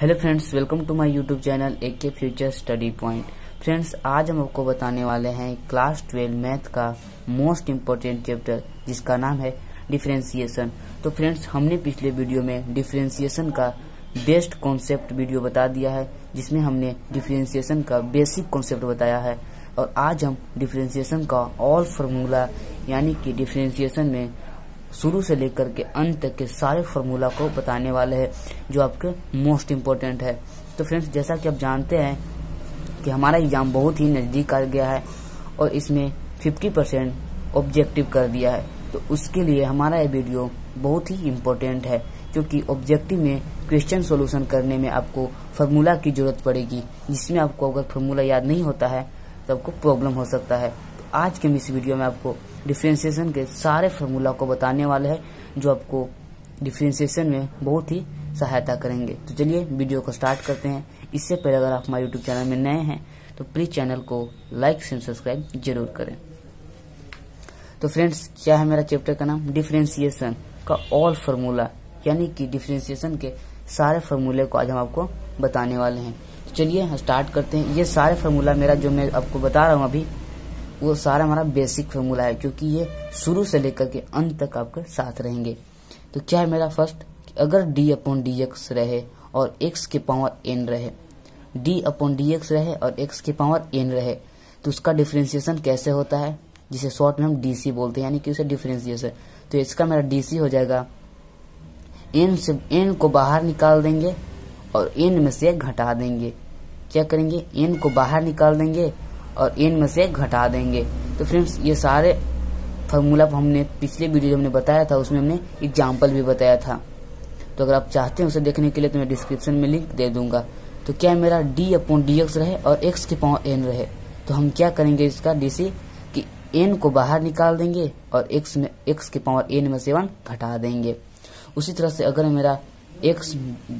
Hello friends, welcome to my YouTube channel A K future study point. Friends, आज हम आपको बताने वाले हैं क्लास 12 मैथ का मोस्ट इम्पोर्टेंट चैप्टर जिसका नाम है डिफरेंशिएशन। तो फ्रेंड्स, हमने पिछले वीडियो में डिफरेंशिएशन का बेस्ट कॉन्सेप्ट वीडियो बता दिया है, जिसमें हमने डिफरेंशिएशन का बेसिक कॉन्सेप्ट बताया है। और आज हम डिफरेंशिएशन का ऑल फार्मूला यानी कि डिफरेंशिएशन में शुरू से लेकर के अंत तक के सारे फार्मूला को बताने वाले हैं जो आपके मोस्ट इम्पोर्टेंट है। तो फ्रेंड्स, जैसा कि आप जानते हैं कि हमारा एग्जाम बहुत ही नज़दीक आ गया है और इसमें 50% ऑब्जेक्टिव कर दिया है, तो उसके लिए हमारा ये वीडियो बहुत ही इम्पोर्टेंट है, क्योंकि ऑब्जेक्टिव में क्वेश्चन सोल्यूशन करने में आपको फार्मूला की जरूरत पड़ेगी, जिसमें आपको अगर फार्मूला याद नहीं होता है तो आपको प्रॉब्लम हो सकता है। तो आज के इस वीडियो में आपको डिफरेंशिएशन के सारे फार्मूला को बताने वाले हैं जो आपको डिफरेंशिएशन में बहुत ही सहायता करेंगे। तो चलिए वीडियो को स्टार्ट करते हैं। इससे पहले अगर आप हमारे यूट्यूब चैनल में नए हैं तो प्लीज चैनल को लाइक एंड सब्सक्राइब जरूर करें। तो फ्रेंड्स, क्या है मेरा चैप्टर का नाम, डिफरेंशिएशन का ऑल फार्मूला, यानी कि डिफरेंशिएशन के सारे फार्मूले को आज हम आपको बताने वाले हैं। तो चलिए स्टार्ट करते हैं। ये सारे फार्मूला मेरा जो मैं आपको बता रहा हूँ अभी, वो सारा हमारा बेसिक फार्मूला है, क्योंकि ये शुरू से लेकर के अंत तक आपके साथ रहेंगे। तो क्या है मेरा फर्स्ट, अगर d अपॉन डी एक्स रहे और x के पावर n रहे, d अपॉन डी एक्स रहे और x के पावर n रहे, तो उसका डिफरेंशिएशन कैसे होता है, जिसे शॉर्ट में हम dc बोलते हैं, यानी कि उसे डिफरेंशिएशन। तो इसका मेरा dc हो जाएगा, n से n को बाहर निकाल देंगे और n में से घटा देंगे। क्या करेंगे, n को बाहर निकाल देंगे और n में से घटा देंगे। तो फ्रेंड्स, ये सारे फार्मूला हमने पिछले वीडियो जो हमने बताया था उसमें हमने एग्जाम्पल भी बताया था। तो अगर आप चाहते हैं उसे देखने के लिए तो मैं डिस्क्रिप्शन में लिंक दे दूंगा। तो क्या मेरा d अपॉन डी एक्स रहे और x के पावर n रहे, तो हम क्या करेंगे इसका dc, कि n को बाहर निकाल देंगे और x के पावर n में से 1 घटा देंगे। उसी तरह से अगर मेरा x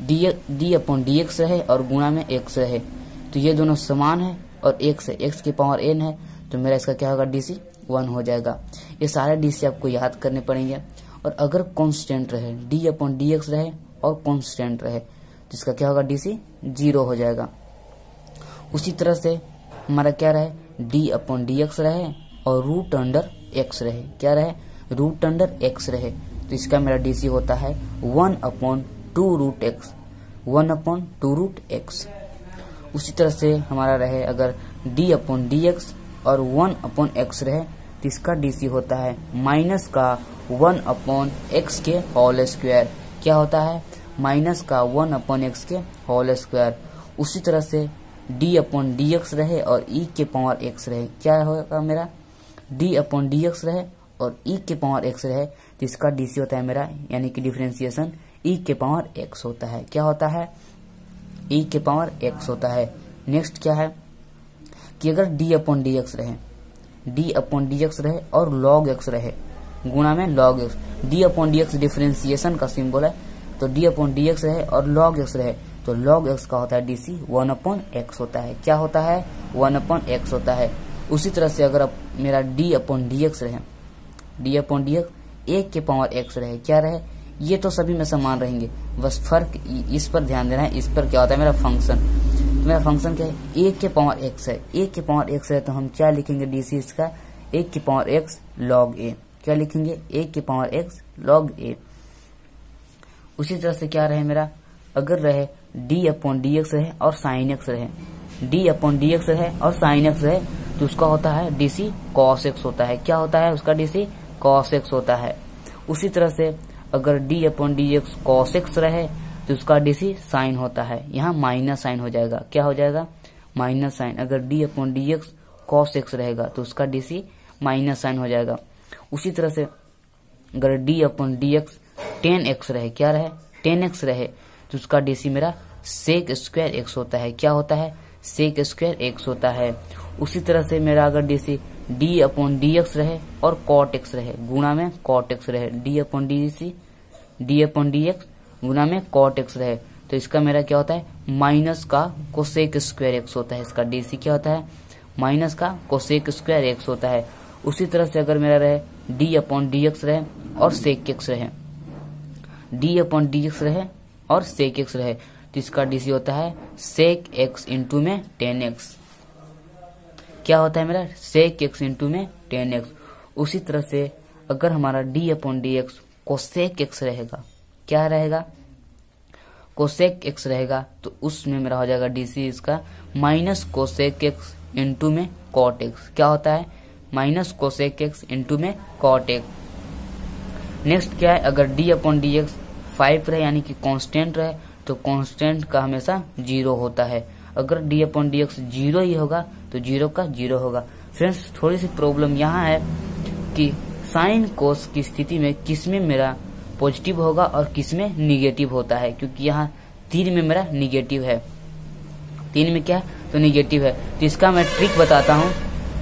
d upon D x रहे और गुणा में x रहे, तो ये दोनों समान है और x है, x के पावर n है, तो मेरा इसका क्या होगा, डीसी 1 हो जाएगा। ये सारे डीसी आपको याद करने पड़ेंगे। और अगर कांस्टेंट रहे, d अपॉन डी एक्स रहे और कांस्टेंट रहे, तो इसका क्या होगा, डीसी 0 हो जाएगा। उसी तरह से हमारा क्या रहे, d अपॉन डी एक्स रहे और रूट अंडर x रहे, क्या रहे, रूट अंडर x रहे, तो इसका मेरा डीसी होता है 1 अपॉन 2 रूट x। उसी तरह से हमारा रहे, अगर d अपॉन डी एक्स और 1 अपॉन x रहे, तो इसका डीसी होता है माइनस का 1 अपॉन x के होल स्क्वायर, क्या होता है, माइनस का 1 अपॉन x के होल स्क्वायर। उसी तरह से d अपॉन डी एक्स रहे और e के पावर x रहे, क्या होगा मेरा, d अपॉन डी एक्स रहे और e के पावर x रहे, तो इसका डीसी होता है मेरा, यानी कि डिफरेंशिएशन e के पावर x होता है, क्या होता है, e के पावर x होता है। नेक्स्ट क्या है, कि अगर d अपॉन डी एक्स रहे, d अपॉन डी एक्स रहे और log x रहे, गुणा में log x, d upon D X differentiation का सिंबल है, तो d अपॉन डी एक्स रहे और log x रहे, तो log x का होता है dc 1 अपॉन x होता है, क्या होता है, 1 अपॉन x होता है। उसी तरह से अगर मेरा d अपॉन डी एक्स रहे, d अपॉन डी एक्स एक के पावर x रहे, क्या रहे, ये तो सभी में समान रहेंगे, बस फर्क इस पर ध्यान देना है, इस पर क्या होता है मेरा फंक्शन। तो मेरा फंक्शन क्या है, एक के पावर x है, एक के पावर x है, तो हम क्या लिखेंगे डीसी इसका, एक के पावर x log a, क्या लिखेंगे, एक के पावर x log a। उसी तरह से क्या रहे मेरा, अगर रहे d अपॉन डी एक्स रहे और साइन x रहे, d अपॉन डी एक्स रहे और साइन x रहे, तो उसका होता है डीसी cos x होता है, क्या होता है, उसका डीसी cos x होता है। उसी तरह से अगर d upon D x cos x रहे, तो उसका डीसी साइन होता है, यहाँ माइनस साइन हो जाएगा, क्या हो जाएगा, माइनस साइन। अगर d upon D x cos x रहेगा, तो उसका डीसी माइनस साइन हो जाएगा। उसी तरह से अगर d upon D x tan x रहे, क्या रहे, टेन एक्स रहे, तो उसका डीसी मेरा सेक स्क्वायर एक्स होता है, क्या होता है, सेक स्क्वायर एक्स होता है। उसी तरह से मेरा अगर DC d upon D x रहे और कॉट एक्स रहे, गुणा में कॉट एक्स रहे, d अपॉन डी एक्स गुना में कॉट एक्स रहे, तो इसका मेरा क्या होता है, माइनस का कोसेक स्क्वायर एक्स होता है, इसका डीसी क्या होता है, माइनस का कोसेक स्क्वायर एक्स होता है। उसी तरह से अगर मेरा रहे d अपॉन डी एक्स रहे और सेक एक्स रहे, d अपॉन डी एक्स रहे और सेक एक्स रहे, तो इसका डीसी होता है सेक एक्स इंटू में 10x। क्या होता है मेरा सेक एक्स इंटू में 10x। उसी तरह से अगर हमारा D upon D x cosec x रहेगा, क्या रहेगा कोसेक एक्स रहेगा, तो उसमें मेरा हो जाएगा डीसी इसका माइनस कोसेक एक्स इंटू में कॉट एक्स। क्या होता है माइनस कोसेक एक्स इंटू में कॉट एक्स। नेक्स्ट क्या है, अगर डी अपॉन डी एक्स 5 रहे यानी कि कांस्टेंट रहे तो कांस्टेंट का हमेशा जीरो होता है। अगर d upon D x zero ही होगा तो जीरो का जीरो होगा। फ्रेंड्स थोड़ी सी प्रॉब्लम यहाँ है कि साइन कोस की स्थिति में किसमें मेरा पॉजिटिव होगा और किसमें निगेटिव होता है, क्योंकि यहाँ 3 में मेरा निगेटिव है, 3 में क्या है तो निगेटिव है। तो इसका मैं ट्रिक बताता हूँ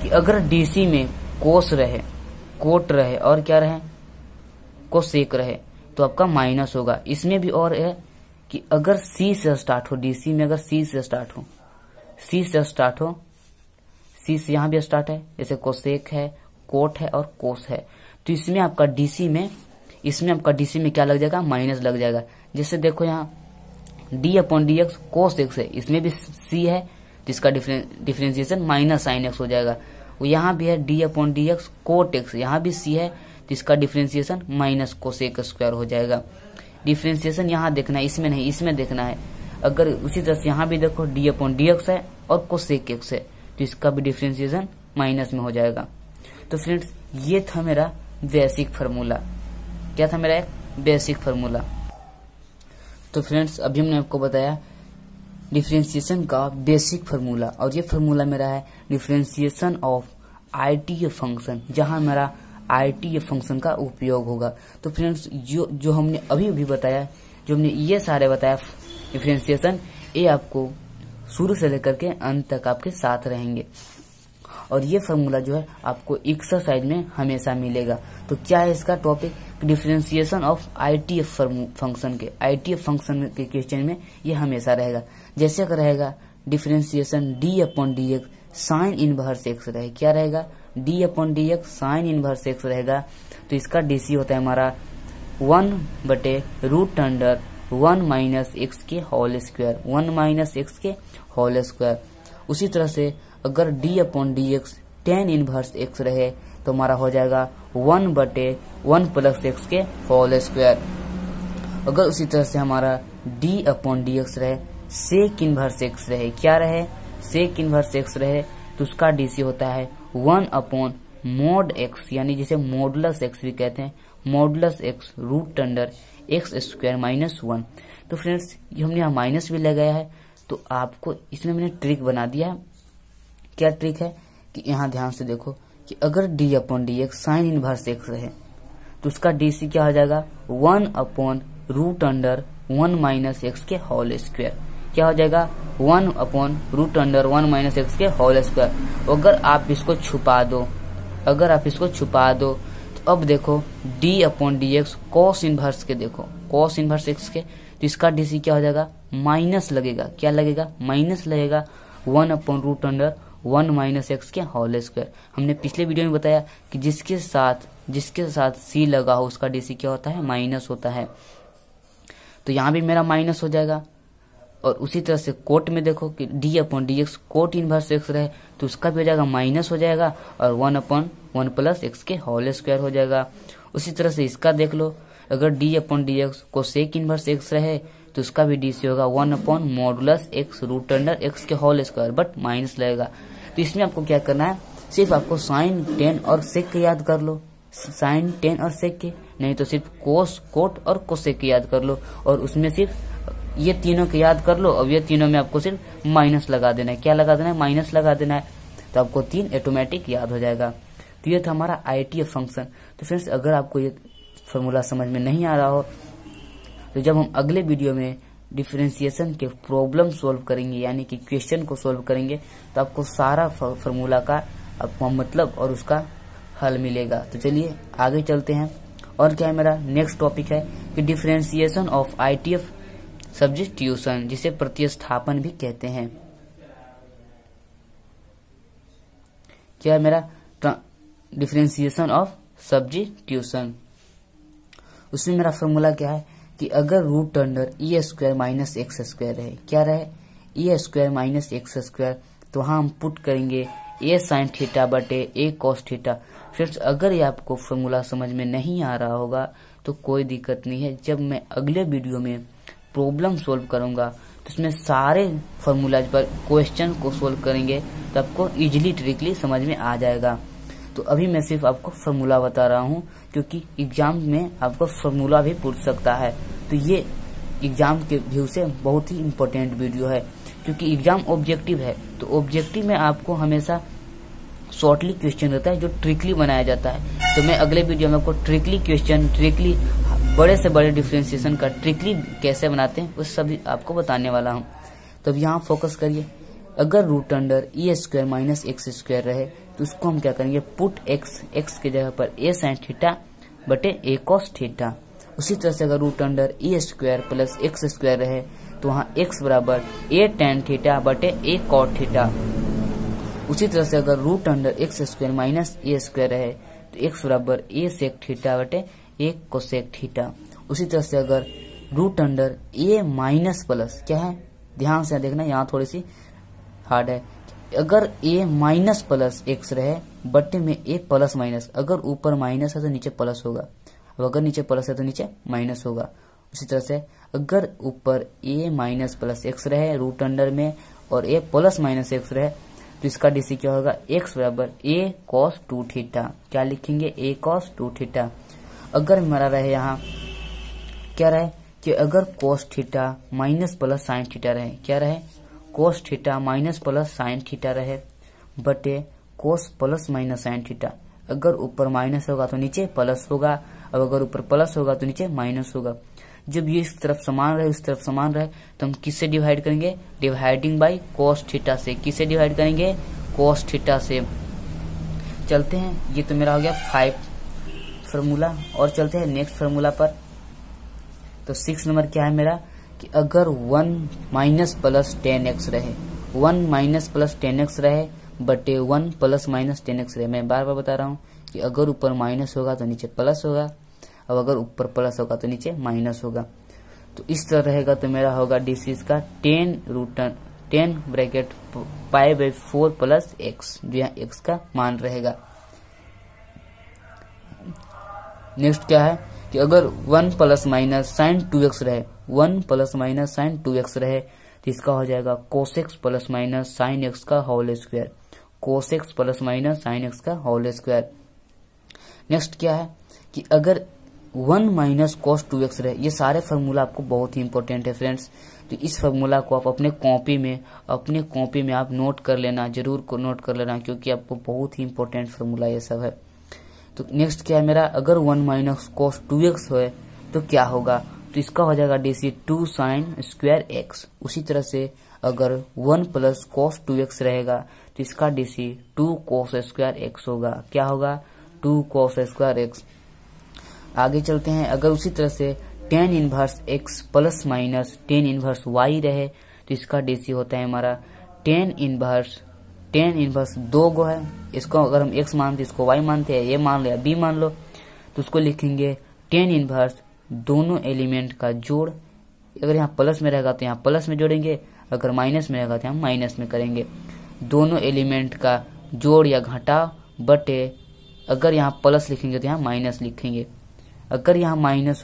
कि अगर डीसी में कोस रहे, कोट रहे और क्या रहे कोसेक रहे तो आपका माइनस होगा। इसमें भी और है कि अगर सी से स्टार्ट हो, डीसी में अगर सी से स्टार्ट हो, सी से स्टार्ट हो, सी से यहाँ भी स्टार्ट है, जैसे कोसेक है, कोट है और कोस है, तो इसमें आपका डीसी में, इसमें आपका डीसी में क्या लग जाएगा माइनस लग जाएगा। जैसे देखो यहाँ d upon D x cos x है, इसमें भी सी है जिसका डिफरेंशिएशन माइनस साइन एक्स हो जाएगा। वो यहाँ भी है d upon D x cot x, यहाँ भी सी है जिसका डिफरेंशिएशन माइनस कोसेक स्क्वायर हो जाएगा। डिफरेंशिएशन यहाँ देखना है, इसमें नहीं इसमें देखना है। अगर उसी तरह से यहाँ भी देखो डी अपॉन डी एक्स है और कोसेक एक्स है, तो इसका भी डिफरेंशिएशन माइनस में हो जाएगा। तो फ्रेंड्स ये था मेरा बेसिक फार्मूला, क्या था मेरा एक बेसिक फार्मूला। तो फ्रेंड्स अभी हमने आपको बताया डिफरेंशिएशन का बेसिक फार्मूला, और ये फार्मूला मेरा है डिफरेंशिएशन ऑफ आईटीएफ फंक्शन, जहां मेरा आईटीएफ फंक्शन का उपयोग होगा। तो फ्रेंड्स जो हमने अभी बताया, जो हमने ये सारे बताया डिफरेंशिएशन, ये आपको शुरू से लेकर के अंत तक आपके साथ रहेंगे, और ये फार्मूला जो है आपको एक्सरसाइज में हमेशा मिलेगा। तो क्या है इसका topic, differentiation of ITF function के, आईटीएफ फंक्शन के क्वेश्चन में ये हमेशा रहेगा। जैसे अगर रहेगा differentiation d upon D x sine inverse x रहे, क्या रहेगा d upon D x sine inverse x रहेगा, तो इसका डीसी होता है हमारा 1/√1 - x² उसी तरह से अगर d upon D x tan inverse x रहे तो हमारा हो जाएगा 1/(1 + x²)। अगर उसी तरह से हमारा डी अपॉन डी एक्स रहे सेक इनवर्स एक्स रहे, क्या रहे सेक इनवर्स एक्स रहे, तो उसका डीसी होता है 1/mod x यानी जिसे मॉडुलस एक्स भी कहते हैं, mod x √(x²-1)। तो फ्रेंड्स ये हमने यहाँ माइनस भी लगाया है, तो आपको इसमें मैंने ट्रिक बना दिया है। क्या ट्रिक है कि यहाँ ध्यान से देखो कि अगर d upon D x sine inverse x रहे तो उसका डीसी क्या हो जाएगा 1/√1 - x²)। क्या हो जाएगा 1/√1 - x²। अगर आप इसको छुपा दो, अगर आप इसको छुपा दो तो अब देखो d upon D x cos inverse के, देखो कॉस इनवर्स एक्स के, तो इसका डीसी क्या हो जाएगा माइनस लगेगा, क्या लगेगा माइनस लगेगा 1/√1 - x²)। हमने पिछले वीडियो में बताया कि जिसके साथ सी लगा हो उसका डीसी क्या होता है माइनस होता है, तो यहाँ भी मेरा माइनस हो जाएगा। और उसी तरह से कोट में देखो कि d upon D x cot inverse x रहे तो उसका भी हो जाएगा माइनस हो जाएगा और 1/(1 + x²) हो जाएगा। उसी तरह से इसका देख लो, अगर d upon D x cosec inverse x रहे तो उसका भी डीसी होगा 1/(mod x √(x²)। But minus लगेगा। तो इसमें आपको क्या करना है, सिर्फ आपको साइन टेन और सेक के याद कर लो, साइन टेन और सेक के, नहीं तो सिर्फ कोस कोट और कोसेक के याद कर लो, और उसमें सिर्फ ये तीनों के याद कर लो। अब ये तीनों में आपको सिर्फ माइनस लगा देना है, क्या लगा देना है माइनस लगा देना है, तो आपको 3 ऑटोमेटिक याद हो जाएगा। तो ये था हमारा आईटीएफ फंक्शन। तो फ्रेंड्स अगर आपको ये फॉर्मूला समझ में नहीं आ रहा हो तो जब हम अगले वीडियो में डिफरेंशिएशन के प्रॉब्लम सॉल्व करेंगे यानी कि क्वेश्चन को सॉल्व करेंगे तो आपको सारा फार्मूला का आपको मतलब और उसका हल मिलेगा। तो चलिए आगे चलते हैं। और क्या है मेरा नेक्स्ट टॉपिक है कि डिफरेंशिएशन ऑफ आईटीएफ सब्स्टिट्यूशन, जिसे प्रतिस्थापन भी कहते हैं। क्या है मेरा डिफरेंशिएशन ऑफ सब्स्टिट्यूशन, उसमें मेरा फॉर्मूला क्या है कि अगर root under e square minus x square है, क्या रहे e square minus x square, तो वहां हम पुट करेंगे ए साइन थीटा बटे ए कॉस थीटा। फ्रेंड्स अगर ये आपको फॉर्मूला समझ में नहीं आ रहा होगा तो कोई दिक्कत नहीं है, जब मैं अगले वीडियो में प्रॉब्लम सोल्व करूंगा तो उसमें सारे फॉर्मूलाज पर क्वेश्चन को सोल्व करेंगे तो आपको इजीली ट्रिकली समझ में आ जाएगा। तो अभी मैं सिर्फ आपको फॉर्मूला बता रहा हूँ क्योंकि एग्जाम में आपको फॉर्मूला भी पूछ सकता है, तो ये एग्जाम के व्यू से बहुत ही इम्पोर्टेंट वीडियो है क्योंकि एग्जाम ऑब्जेक्टिव है। तो ऑब्जेक्टिव में आपको हमेशा शॉर्टली क्वेश्चन रहता है जो ट्रिकली बनाया जाता है, तो मैं अगले वीडियो में आपको ट्रिकली क्वेश्चन, ट्रिकली बड़े से बड़े डिफ्रेंसिएशन का ट्रिकली कैसे बनाते हैं वो सभी आपको बताने वाला हूँ। तो अब यहाँ फोकस करिए, अगर root under e square minus x square रहे तो उसको हम क्या करेंगे, पुट एक्स, एक्स की जगह पर ए साइन थीटा बटे ए कॉस थीटा। उसी तरह से अगर root under e square plus x square रहे तो वहाँ एक्स बराबर ए टेन थीटा बटे ए कॉट थीटा। उसी तरह से अगर root under x square minus a square रहे तो एक्स बराबर ए सेक थीटा बटे ए कोसेक थीटा। उसी तरह से अगर root under a minus plus, क्या है ध्यान से देखना, यहाँ थोड़ी सी हार्ड है, अगर a माइनस प्लस एक्स रहे बट्टे में a प्लस माइनस, अगर ऊपर माइनस है तो नीचे प्लस होगा, अगर नीचे प्लस है तो नीचे माइनस होगा। उसी तरह से अगर ऊपर a माइनस प्लस एक्स रहे रूट अंडर में और a प्लस माइनस एक्स रहे तो इसका डीसी क्या होगा, x बराबर a cos 2 थीटा, क्या लिखेंगे a cos 2 थीटा। अगर हमारा रहे यहाँ क्या रहे कि अगर cos theta minus plus sine theta रहे, क्या रहे cos theta minus plus sine theta रहे बटे cos plus minus sine theta, अगर ऊपर माइनस होगा तो नीचे प्लस होगा, अब अगर ऊपर प्लस होगा तो नीचे माइनस होगा। जब ये इस तरफ समान रहे उस तरफ समान रहे तो हम किससे डिवाइड करेंगे, डिवाइडिंग बाय कोस थीटा से, किससे डिवाइड करेंगे, कोस थीटा से। चलते हैं, ये तो मेरा हो गया 5 फार्मूला, और चलते हैं नेक्स्ट फार्मूला पर। तो 6 नंबर क्या है मेरा कि अगर 1 माइनस प्लस 10x रहे, 1 माइनस प्लस 10x रहे बटे 1 प्लस माइनस 10x रहे, मैं बार बार बता रहा हूँ कि अगर ऊपर माइनस होगा तो नीचे प्लस होगा, अब अगर ऊपर प्लस होगा तो नीचे माइनस होगा। तो इस तरह रहेगा तो मेरा होगा डीसी इसका 10 bracket pi by 4 plus x, जो यहाँ एक्स का मान रहेगा। नेक्स्ट क्या है कि अगर 1 प्लस माइनस साइन 2x रहे, 1 प्लस माइनस साइन 2x रहे तो इसका हो जाएगा cos x plus minus sine x का whole square, cos x plus minus sine x का होल स्क्वायर। नेक्स्ट क्या है कि अगर 1 माइनस कोस 2x रहे, ये सारे फार्मूला आपको बहुत ही इंपॉर्टेंट है फ्रेंड्स, तो इस फार्मूला को आप अपने कॉपी में आप नोट कर लेना, जरूर नोट कर लेना क्योंकि आपको बहुत ही इंपॉर्टेंट फार्मूला ये सब है। तो नेक्स्ट क्या है मेरा, अगर 1 माइनस कोस 2x हो तो क्या होगा, तो इसका हो जाएगा डीसी 2 साइन स्क्वायर एक्स। उसी तरह से अगर 1 प्लस कोस 2x रहेगा तो इसका डीसी 2 कोस स्क्वायर एक्स होगा, क्या होगा 2 कोस स्क्वायर एक्स। आगे चलते हैं, अगर उसी तरह से tan inverse x plus minus tan inverse y रहे तो इसका डीसी होता है हमारा tan इनवर्स 2 गो है, इसको अगर हम x मानते इसको y मानते हैं, ये मान लिया b मान लो, तो उसको लिखेंगे tan इनवर्स दोनों एलिमेंट का जोड़, अगर यहाँ प्लस में रहेगा तो यहाँ प्लस में जोड़ेंगे, अगर माइनस में रहेगा तो यहाँ माइनस में करेंगे, दोनों एलिमेंट का जोड़ या घटाव बटे, अगर यहाँ प्लस लिखेंगे तो यहाँ माइनस लिखेंगे, अगर यहाँ माइनस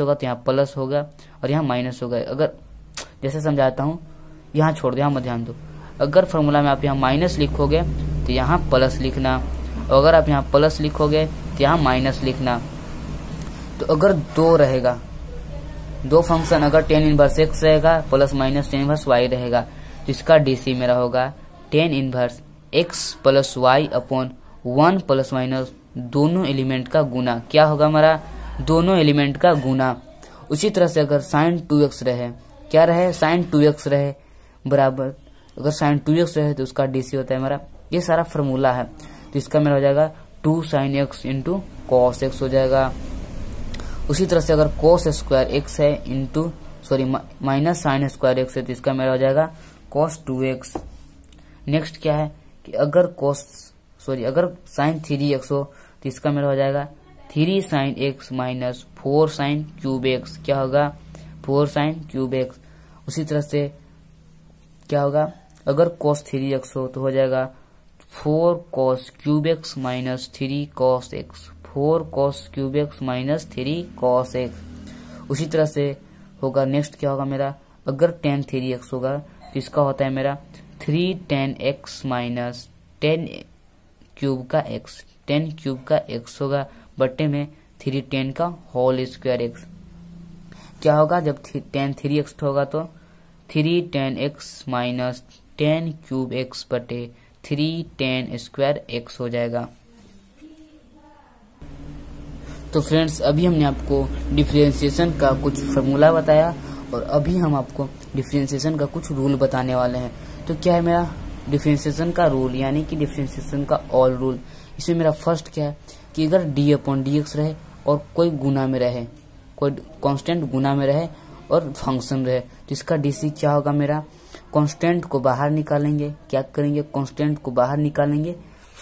होगा तो यहाँ प्लस होगा और यहाँ माइनस होगा। अगर जैसे समझाता हूँ, यहाँ छोड़ दो, यहाँ मत ध्यान दो, अगर फॉर्मूला में आप यहाँ माइनस लिखोगे तो यहाँ प्लस लिखना, अगर आप यहाँ प्लस लिखोगे तो यहाँ माइनस लिखना। तो अगर 2 रहेगा, 2 फंक्शन अगर tan इनवर्स x रहेगा plus minus tan inverse y रहेगा तो इसका डीसी मेरा होगा tan inverse x plus y upon 1 plus minus दोनों एलिमेंट का गुना, क्या होगा हमारा दोनों एलिमेंट का गुना। उसी तरह से अगर साइन 2x रहे, क्या रहे साइन 2x रहे बराबर, अगर साइन 2x रहे तो उसका डीसी होता है हमारा, ये सारा फॉर्मूला है तो इसका मेरा हो जाएगा 2 sine x into cos x हो जाएगा। उसी तरह से अगर कोस स्क्वायर एक्स है माइनस साइन स्क्वायर एक्स है तो इसका मेरा हो जाएगा कोस 2x। नेक्स्ट क्या है कि अगर साइन 3x हो तो इसका मेरा हो जाएगा 3 sine x minus 4 sine cube x क्या होगा 4 साइन क्यूब एक्स। उसी तरह से क्या होगा अगर कॉस 3x हो तो हो जाएगा 4 cos cube x minus 3 cos x 4 cos cube x minus 3 cos x. उसी तरह से होगा नेक्स्ट क्या होगा मेरा अगर टेन 3x होगा तो इसका होता है मेरा 3 टेन एक्स माइनस 10 क्यूब का x 10 क्यूब का x होगा बट्टे में 3 10 का होल स्क्वायर x क्या होगा जब 10 3x होगा तो 3 10 x माइनस 10 क्यूब x बटे 3 10 स्क्वायर x हो जाएगा। तो फ्रेंड्स अभी हमने आपको डिफरेंशिएशन का कुछ फॉर्मूला बताया और अभी हम आपको डिफरेंशिएशन का कुछ रूल बताने वाले हैं। तो क्या है मेरा डिफरेंशिएशन का रूल यानी कि डिफरेंशिएशन का ऑल रूल। इसमें मेरा फर्स्ट क्या है कि अगर डी अपॉन डी एक्स रहे और कोई गुना में रहे कोई कांस्टेंट गुना में रहे और फंक्शन रहे तो इसका डीसी क्या होगा मेरा कांस्टेंट को बाहर निकालेंगे क्या करेंगे कांस्टेंट को बाहर निकालेंगे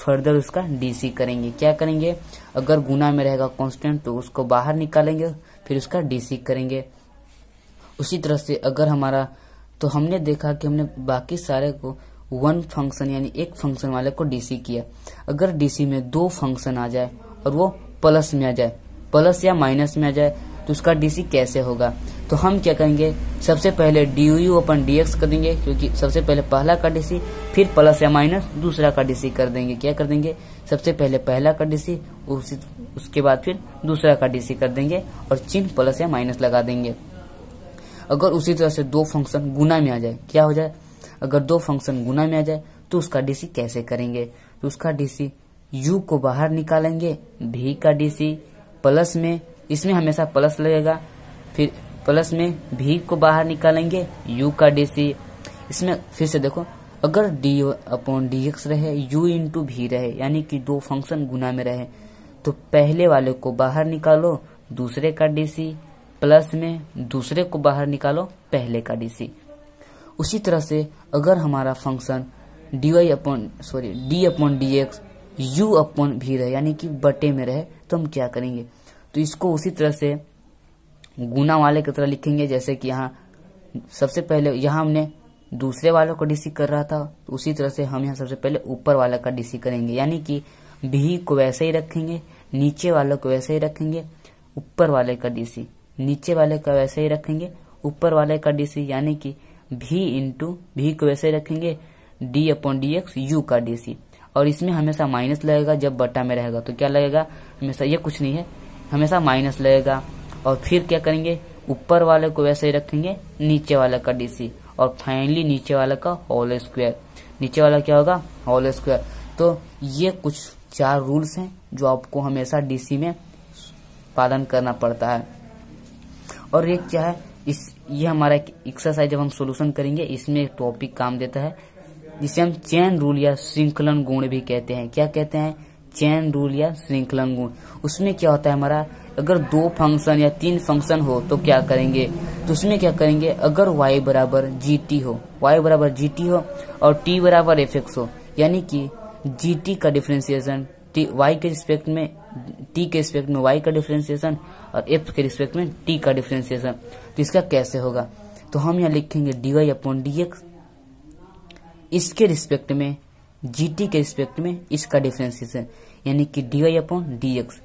फर्दर उसका डीसी करेंगे क्या करेंगे अगर गुना में रहेगा कांस्टेंट तो उसको बाहर निकालेंगे फिर उसका डीसी करेंगे। उसी तरह से अगर हमारा तो हमने देखा कि हमने बाकी सारे को वन फंक्शन यानी एक फंक्शन वाले को डीसी किया। अगर डीसी में दो फंक्शन आ जाए और वो प्लस में आ जाए प्लस या माइनस में आ जाए तो उसका डीसी कैसे होगा तो हम क्या करेंगे सबसे पहले डीयू अपन डीएक्स कर देंगे क्योंकि सबसे पहले पहला का डीसी फिर प्लस या माइनस दूसरा का डीसी कर देंगे क्या कर देंगे सबसे पहले पहला का डीसी उसके बाद फिर दूसरा का डीसी कर देंगे और चिन्ह प्लस या माइनस लगा देंगे। अगर उसी तरह से दो फंक्शन गुना में आ जाए क्या हो जाए अगर दो फंक्शन गुना में आ जाए तो उसका डीसी कैसे करेंगे तो उसका डीसी u को बाहर निकालेंगे v का डीसी प्लस में इसमें हमेशा प्लस लगेगा फिर प्लस में v को बाहर निकालेंगे u का डीसी। इसमें फिर से देखो अगर डी अपॉन डी एक्स रहे u इंटू v रहे यानी कि दो फंक्शन गुना में रहे तो पहले वाले को बाहर निकालो दूसरे का डीसी प्लस में दूसरे को बाहर निकालो पहले का डीसी। उसी तरह से अगर हमारा function d upon D x u upon भी रहे यानी कि बटे में रहे तो हम क्या करेंगे तो इसको उसी तरह से गुना वाले की तरह लिखेंगे जैसे कि यहाँ सबसे पहले यहाँ हमने दूसरे वालों को डीसी कर रहा था तो उसी तरह से हम यहाँ सबसे पहले ऊपर वाला का डीसी करेंगे यानी कि भी को वैसे ही रखेंगे नीचे वालों को वैसे ही रखेंगे ऊपर वाले का डीसी नीचे वाले का वैसे ही रखेंगे ऊपर वाले का डीसी यानी कि भी इंटू भी को वैसे रखेंगे d upon D x u का डीसी और इसमें हमेशा माइनस लगेगा जब बटा में रहेगा तो क्या लगेगा हमेशा ये कुछ नहीं है हमेशा माइनस लगेगा और फिर क्या करेंगे ऊपर वाले को वैसे ही रखेंगे नीचे वाला का डीसी और फाइनली नीचे वाला का होल स्क्वायर नीचे वाला क्या होगा होल स्क्वायर। तो ये कुछ चार रूल्स हैं जो आपको हमेशा डीसी में पालन करना पड़ता है और एक क्या है ये हमारा एक्सरसाइज जब हम सॉल्यूशन करेंगे इसमें एक टॉपिक काम देता है जिसे हम चेन रूल या श्रृंखलन गुण भी कहते हैं क्या कहते हैं चेन रूल या श्रृंखलन गुण। उसमें क्या होता है हमारा अगर दो फंक्शन या तीन फंक्शन हो तो क्या करेंगे तो उसमें क्या करेंगे अगर y बराबर gt हो y बराबर gt हो और t बराबर fx हो यानी कि gt का डिफ्रेंसिएशन y के रिस्पेक्ट में t के रिस्पेक्ट में y का डिफ्रेंसिएशन और f के रिस्पेक्ट में t का डिफ्रेंसिएशन तो इसका कैसे होगा तो हम यहाँ लिखेंगे dy अपॉन dx इसके रिस्पेक्ट में gt के रिस्पेक्ट में इसका डिफ्रेंसिएशन यानी कि dy अपॉन dx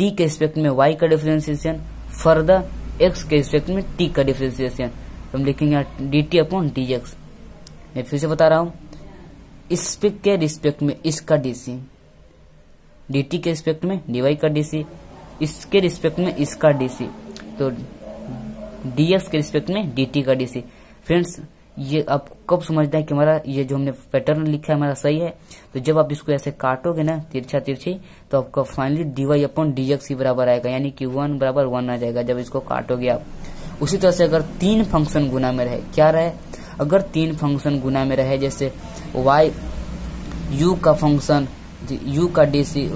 t के रिस्पेक्ट में y का डिफ्रेंसिएशन फर्दर x के रिस्पेक्ट में t का डिफ्रेंसिएशन हम लिखेंगे dt अपॉन dx। मैं फिर से बता रहा हूँ इसके रिस्पेक्ट में इसका डीसी dt के रिस्पेक्ट में dy का dc इसके रिस्पेक्ट में इसका dc तो dx के रिस्पेक्ट में dt का dc। फ्रेंड्स ये आप कब समझते हैं कि हमारा ये जो हमने पैटर्न लिखा है हमारा सही है तो जब आप इसको ऐसे काटोगे ना तिरछा तिरछी तो आपका फाइनली dy अपॉन dx के बराबर आएगा यानी कि 1 बराबर 1 आ जाएगा जब इसको काटोगे आप। उसी तरह से अगर तीन फंक्शन गुना में रहे क्या रहे अगर तीन फंक्शन गुना में रहे जैसे y u का फंक्शन u का डीसी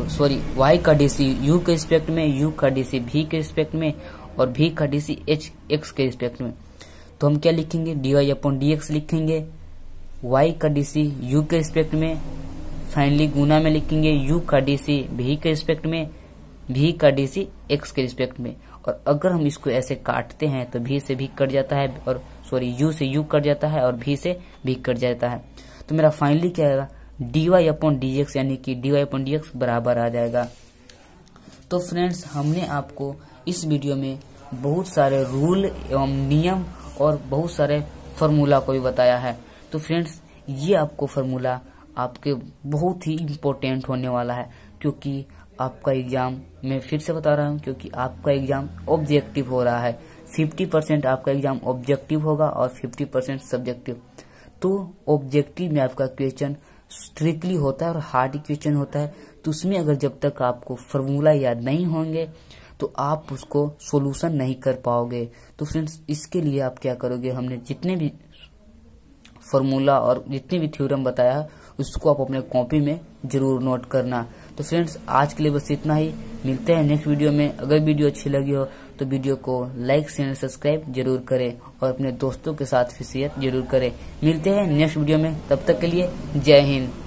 y का डीसी u के रिस्पेक्ट में u का डीसी v के रिस्पेक्ट में और v का डीसी x के रिस्पेक्ट में तो हम क्या लिखेंगे dy अपॉन dx लिखेंगे y का डीसी u के रिस्पेक्ट में फाइनली गुना में लिखेंगे u का डीसी v के रिस्पेक्ट में v का डीसी x के रिस्पेक्ट में, और अगर हम इसको ऐसे काटते हैं तो v से v कट जाता है, और सॉरी u से u कट जाता है और v से v कट जाता है। तो मेरा फाइनली क्या आएगा, dy अपॉन dx, यानी कि dy अपॉन dx बराबर आ जाएगा। तो फ्रेंड्स, हमने आपको इस वीडियो में बहुत सारे रूल एवं नियम और बहुत सारे फार्मूला को भी बताया है। तो फ्रेंड्स, ये आपको फार्मूला आपके बहुत ही इम्पोर्टेंट होने वाला है, क्योंकि आपका एग्जाम, मैं फिर से बता रहा हूँ, क्योंकि आपका एग्जाम ऑब्जेक्टिव हो रहा है। 50% आपका एग्जाम ऑब्जेक्टिव होगा और 50% सब्जेक्टिव। तो ऑब्जेक्टिव में आपका क्वेश्चन स्ट्रिक्टली होता है और हार्ड क्वेश्चन होता है। तो उसमें अगर जब तक आपको फार्मूला याद नहीं होंगे तो आप उसको सॉल्यूशन नहीं कर पाओगे। तो फ्रेंड्स, इसके लिए आप क्या करोगे, हमने जितने भी फॉर्मूला और जितने भी थ्योरम बताया है उसको आप अपने कॉपी में जरूर नोट करना। तो फ्रेंड्स, आज के लिए बस इतना ही, मिलते हैं नेक्स्ट वीडियो में। अगर वीडियो अच्छी लगी हो तो वीडियो को लाइक, शेयर, सब्सक्राइब जरूर करें और अपने दोस्तों के साथ भी शेयर जरूर करें। मिलते हैं नेक्स्ट वीडियो में, तब तक के लिए जय हिंद।